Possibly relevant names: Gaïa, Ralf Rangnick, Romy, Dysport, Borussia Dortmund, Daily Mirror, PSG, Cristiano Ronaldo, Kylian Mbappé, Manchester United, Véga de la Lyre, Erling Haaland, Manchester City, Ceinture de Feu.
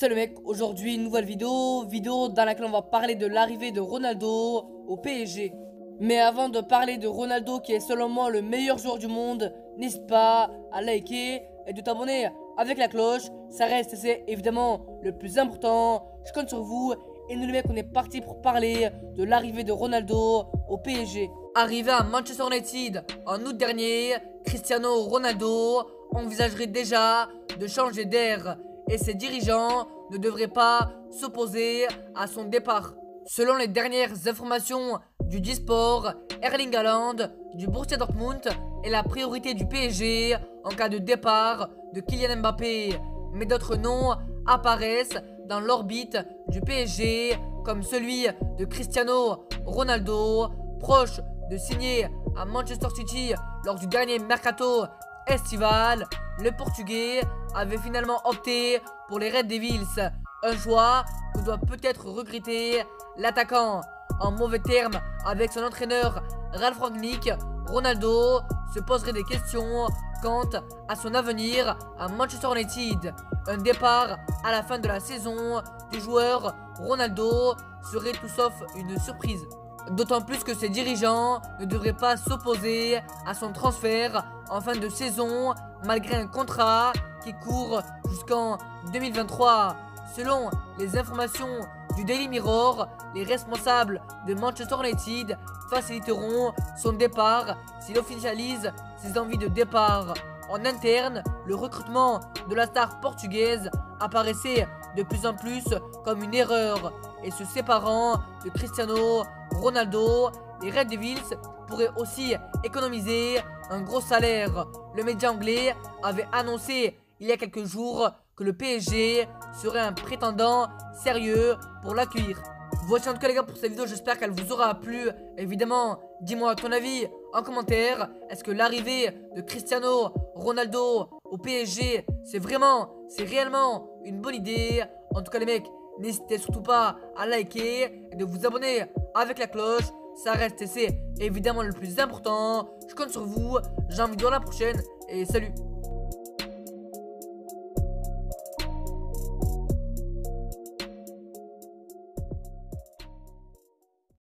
C'est le mec, aujourd'hui une nouvelle vidéo dans laquelle on va parler de l'arrivée de Ronaldo au PSG. Mais avant de parler de Ronaldo qui est selon moi le meilleur joueur du monde, n'hésite pas à liker et de t'abonner avec la cloche. Ça reste, c'est évidemment le plus important, je compte sur vous. Et nous les mecs, on est parti pour parler de l'arrivée de Ronaldo au PSG. Arrivé à Manchester United en août dernier, Cristiano Ronaldo envisagerait déjà de changer d'air et ses dirigeants ne devraient pas s'opposer à son départ. Selon les dernières informations du Dysport, Erling Haaland du Borussia Dortmund est la priorité du PSG en cas de départ de Kylian Mbappé. Mais d'autres noms apparaissent dans l'orbite du PSG comme celui de Cristiano Ronaldo, proche de signer à Manchester City lors du dernier mercato estival. Le Portugais avait finalement opté pour les Red Devils, un choix que doit peut-être regretter l'attaquant. En mauvais termes avec son entraîneur Ralf Rangnick, Ronaldo se poserait des questions quant à son avenir à Manchester United. Un départ à la fin de la saison du joueur Ronaldo serait tout sauf une surprise. D'autant plus que ses dirigeants ne devraient pas s'opposer à son transfert en fin de saison malgré un contrat qui court jusqu'en 2023. Selon les informations du Daily Mirror, les responsables de Manchester United faciliteront son départ s'il officialise ses envies de départ. En interne, le recrutement de la star portugaise apparaissait de plus en plus comme une erreur. Et se séparant de Cristiano Ronaldo, les Red Devils pourraient aussi économiser un gros salaire. Le média anglais avait annoncé il y a quelques jours que le PSG serait un prétendant sérieux pour l'accueillir. Voici en tout cas les gars pour cette vidéo, j'espère qu'elle vous aura plu. Évidemment, dis-moi ton avis en commentaire. Est-ce que l'arrivée de Cristiano Ronaldo au PSG, c'est réellement une bonne idée? En tout cas les mecs, n'hésitez surtout pas à liker et de vous abonner avec la cloche. Ça reste, c'est évidemment le plus important. Je compte sur vous, j'ai envie de voir la prochaine et salut.